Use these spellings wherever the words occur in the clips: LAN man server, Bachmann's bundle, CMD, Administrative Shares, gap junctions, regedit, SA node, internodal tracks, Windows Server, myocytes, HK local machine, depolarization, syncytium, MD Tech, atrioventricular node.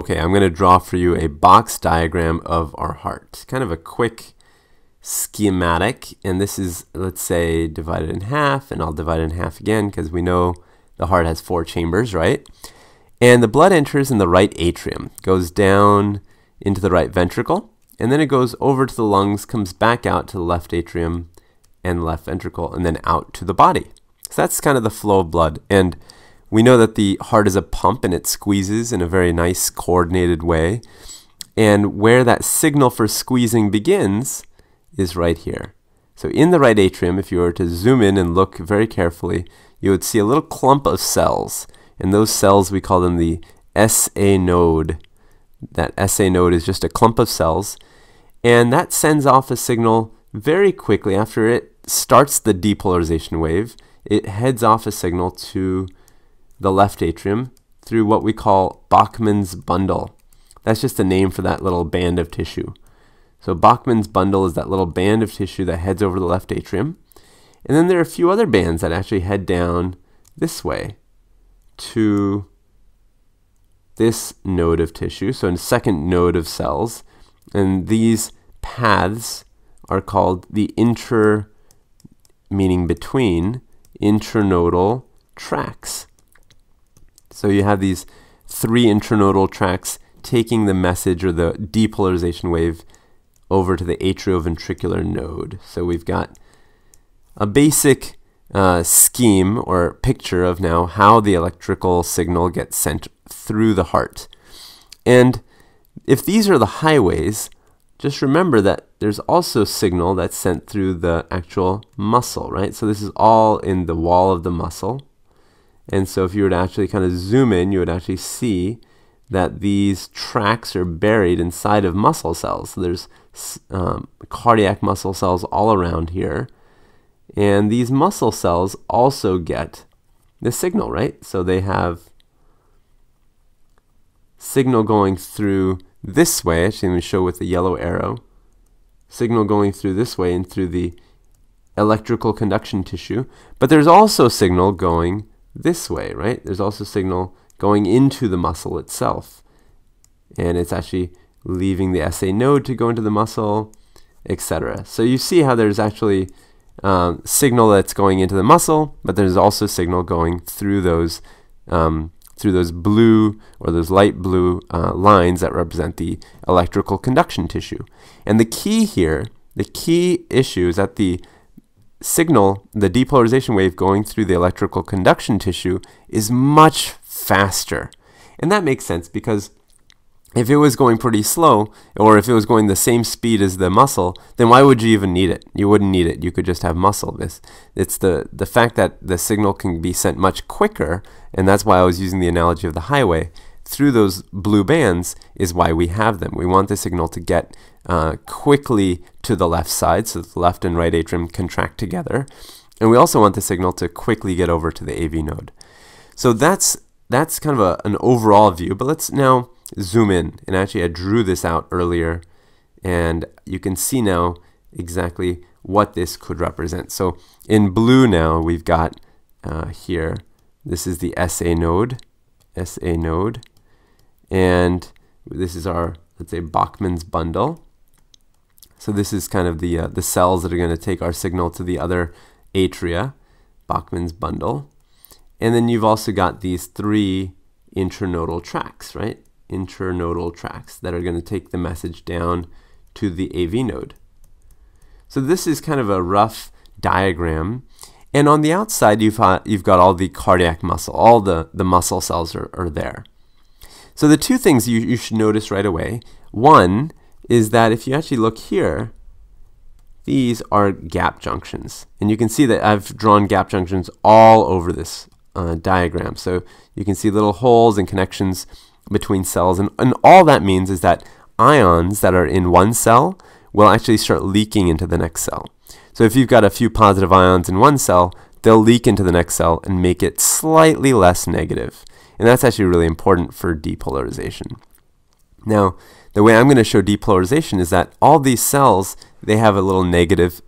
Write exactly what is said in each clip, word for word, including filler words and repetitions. Okay, I'm going to draw for you a box diagram of our heart. Kind of a quick schematic, and this is, let's say, divided in half, and I'll divide it in half again because we know the heart has four chambers, right? And the blood enters in the right atrium, goes down into the right ventricle, and then it goes over to the lungs, comes back out to the left atrium and left ventricle, and then out to the body. So that's kind of the flow of blood. And we know that the heart is a pump, and it squeezes in a very nice coordinated way. And where that signal for squeezing begins is right here. So in the right atrium, if you were to zoom in and look very carefully, you would see a little clump of cells. And those cells, we call them the S A node. That S A node is just a clump of cells. And that sends off a signal very quickly. After it starts the depolarization wave, it heads off a signal to the left atrium through what we call Bachmann's bundle. That's just the name for that little band of tissue. So Bachmann's bundle is that little band of tissue that heads over the left atrium. And then there are a few other bands that actually head down this way to this node of tissue, so a second node of cells. And these paths are called the inter, meaning between, internodal tracks. So you have these three internodal tracks taking the message or the depolarization wave over to the atrioventricular node. So we've got a basic uh, scheme or picture of now how the electrical signal gets sent through the heart. And if these are the highways, just remember that there's also signal that's sent through the actual muscle, right? So this is all in the wall of the muscle. And so if you were to actually kind of zoom in, you would actually see that these tracks are buried inside of muscle cells. So there's um, cardiac muscle cells all around here. And these muscle cells also get the signal, right? So they have signal going through this way. Actually, let me show with the yellow arrow. Signal going through this way and through the electrical conduction tissue. But there's also signal going this way, right? There's also signal going into the muscle itself. And it's actually leaving the S A node to go into the muscle, et cetera. So you see how there's actually um, signal that's going into the muscle, but there's also signal going through those um, through those blue or those light blue uh, lines that represent the electrical conduction tissue. And the key here, the key issue is that the signal, the depolarization wave going through the electrical conduction tissue is much faster. And that makes sense because if it was going pretty slow, or if it was going the same speed as the muscle, then why would you even need it? You wouldn't need it. You could just have muscle. This, it's the, the fact that the signal can be sent much quicker, and that's why I was using the analogy of the highway, through those blue bands is why we have them. We want the signal to get uh, quickly to the left side, so the left and right atrium contract together. And we also want the signal to quickly get over to the A V node. So that's, that's kind of a, an overall view, but let's now zoom in. And actually I drew this out earlier, and you can see now exactly what this could represent. So in blue now we've got uh, here, this is the S A node, S A node, and this is our, let's say, Bachmann's bundle. So this is kind of the, uh, the cells that are going to take our signal to the other atria, Bachmann's bundle. And then you've also got these three internodal tracks, right? Internodal tracks that are going to take the message down to the A V node. So this is kind of a rough diagram, and on the outside you've, uh, you've got all the cardiac muscle, all the, the muscle cells are, are there. So the two things you, you should notice right away, one is that if you actually look here, these are gap junctions, and you can see that I've drawn gap junctions all over this uh, diagram. So you can see little holes and connections between cells, and, and all that means is that ions that are in one cell will actually start leaking into the next cell. So if you've got a few positive ions in one cell, they'll leak into the next cell and make it slightly less negative. And that's actually really important for depolarization. Now, the way I'm going to show depolarization is that all these cells, they have a little negative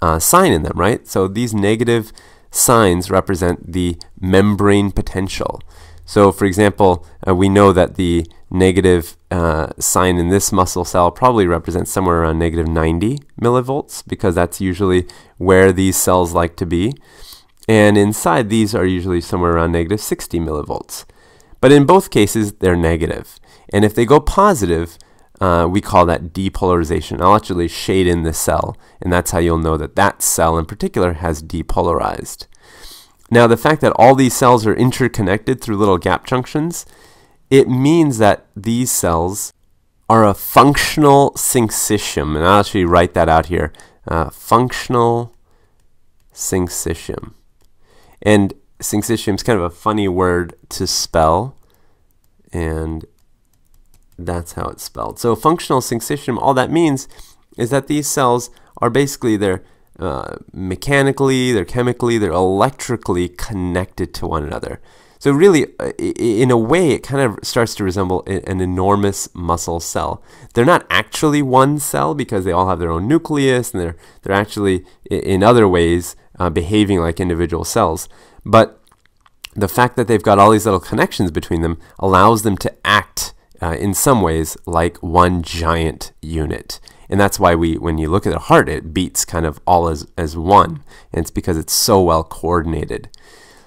uh, sign in them, right? So these negative signs represent the membrane potential. So for example, uh, we know that the negative uh, sign in this muscle cell probably represents somewhere around negative ninety millivolts, because that's usually where these cells like to be. And inside these are usually somewhere around negative sixty millivolts. But in both cases, they're negative. And if they go positive, uh, we call that depolarization. I'll actually shade in the cell, and that's how you'll know that that cell in particular has depolarized. Now, the fact that all these cells are interconnected through little gap junctions, it means that these cells are a functional syncytium. And I'll actually write that out here. Uh, functional syncytium. And syncytium is kind of a funny word to spell, and that's how it's spelled. So functional syncytium, all that means is that these cells are basically, they're uh, mechanically, they're chemically, they're electrically connected to one another. So really, in a way, it kind of starts to resemble an enormous muscle cell. They're not actually one cell because they all have their own nucleus, and they're, they're actually, in other ways, uh, behaving like individual cells. But the fact that they've got all these little connections between them allows them to act uh, in some ways like one giant unit. And that's why we, when you look at the heart, it beats kind of all as, as one. And it's because it's so well coordinated.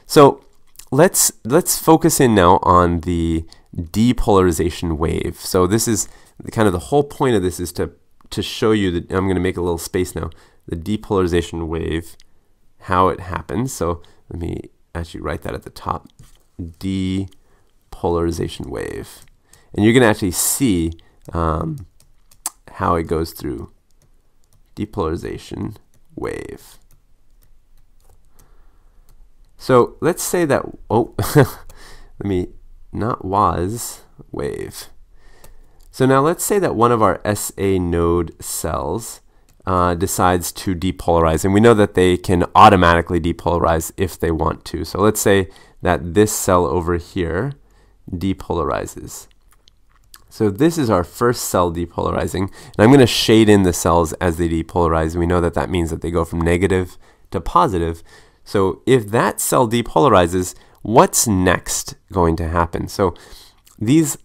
So Let's, let's focus in now on the depolarization wave. So this is the, kind of the whole point of this is to, to show you that I'm going to make a little space now. The depolarization wave, how it happens. So let me actually write that at the top. Depolarization wave. And you're going to actually see um, how it goes through. Depolarization wave. So let's say that, oh, let me, not was, wave. So now let's say that one of our S A node cells uh, decides to depolarize. And we know that they can automatically depolarize if they want to. So let's say that this cell over here depolarizes. So this is our first cell depolarizing. And I'm going to shade in the cells as they depolarize. We know that that means that they go from negative to positive. So if that cell depolarizes, what's next going to happen? So these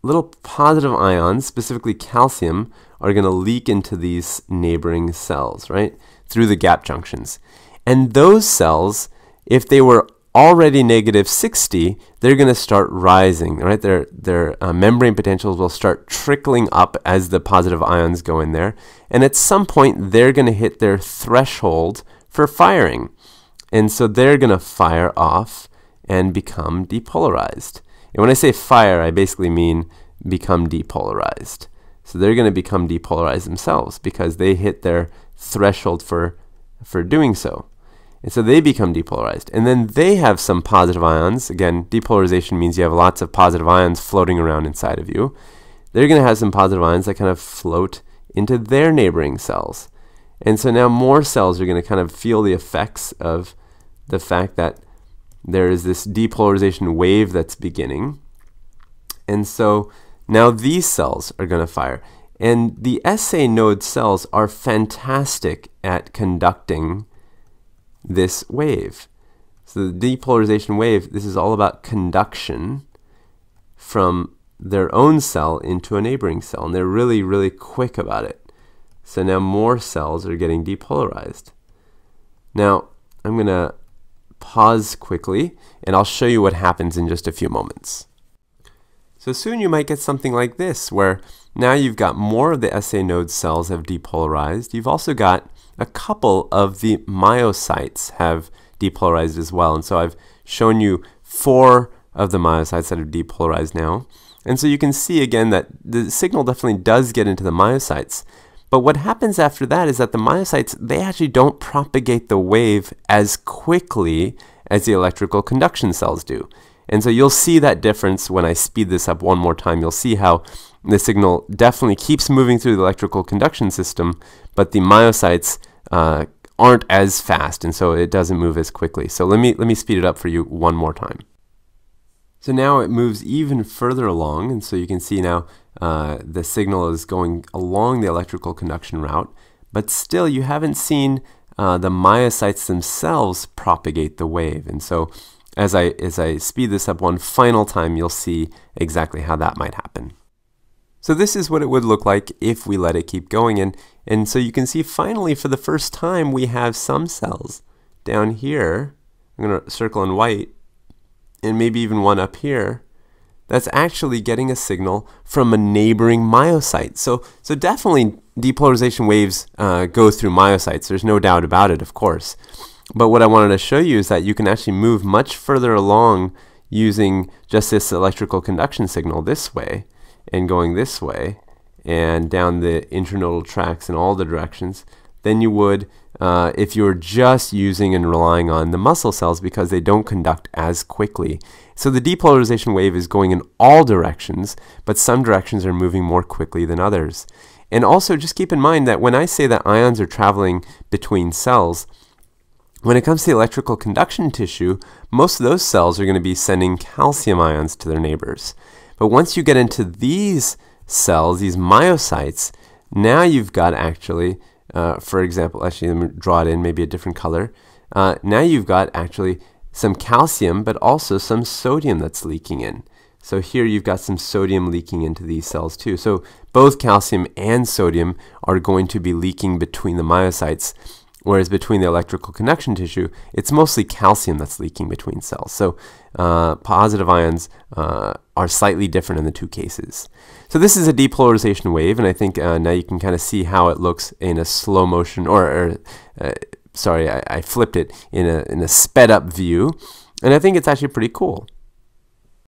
little positive ions, specifically calcium, are going to leak into these neighboring cells, right, through the gap junctions. And those cells, if they were already negative sixty, they're going to start rising, right? Their, their uh, membrane potentials will start trickling up as the positive ions go in there. And at some point, they're going to hit their threshold for firing. And so they're going to fire off and become depolarized. And when I say fire, I basically mean become depolarized. So they're going to become depolarized themselves because they hit their threshold for, for doing so. And so they become depolarized. And then they have some positive ions. Again, depolarization means you have lots of positive ions floating around inside of you. They're going to have some positive ions that kind of float into their neighboring cells. And so now more cells are going to kind of feel the effects of the fact that there is this depolarization wave that's beginning. And so now these cells are going to fire. And the S A node cells are fantastic at conducting this wave. So the depolarization wave, this is all about conduction from their own cell into a neighboring cell. And they're really, really quick about it. So now more cells are getting depolarized. Now, I'm going to pause quickly, and I'll show you what happens in just a few moments. So soon you might get something like this, where now you've got more of the S A node cells have depolarized. You've also got a couple of the myocytes have depolarized as well. And so I've shown you four of the myocytes that have depolarized now. And so you can see again that the signal definitely does get into the myocytes. But what happens after that is that the myocytes, they actually don't propagate the wave as quickly as the electrical conduction cells do. And so you'll see that difference when I speed this up one more time. You'll see how the signal definitely keeps moving through the electrical conduction system, but the myocytes uh, aren't as fast, and so it doesn't move as quickly. So let me, let me speed it up for you one more time. So now it moves even further along, and so you can see now uh, the signal is going along the electrical conduction route, but still you haven't seen uh, the myocytes themselves propagate the wave. And so As I, as I speed this up one final time, you'll see exactly how that might happen. So this is what it would look like if we let it keep going. And, and so you can see finally for the first time we have some cells down here. I'm going to circle in white, and maybe even one up here, that's actually getting a signal from a neighboring myocyte. So, so definitely depolarization waves uh, go through myocytes. There's no doubt about it, of course. But what I wanted to show you is that you can actually move much further along using just this electrical conduction signal this way, and going this way, and down the internodal tracks in all the directions, than you would uh, if you were just using and relying on the muscle cells, because they don't conduct as quickly. So the depolarization wave is going in all directions, but some directions are moving more quickly than others. And also just keep in mind that when I say that ions are traveling between cells, when it comes to the electrical conduction tissue, most of those cells are going to be sending calcium ions to their neighbors. But once you get into these cells, these myocytes, now you've got actually, uh, for example, actually let me draw it in maybe a different color. Uh, now you've got actually some calcium, but also some sodium that's leaking in. So here you've got some sodium leaking into these cells too. So both calcium and sodium are going to be leaking between the myocytes, whereas between the electrical conduction tissue, it's mostly calcium that's leaking between cells. So uh, positive ions uh, are slightly different in the two cases. So this is a depolarization wave, and I think uh, now you can kind of see how it looks in a slow motion, or, or uh, sorry, I, I flipped it in a, in a sped up view, and I think it's actually pretty cool.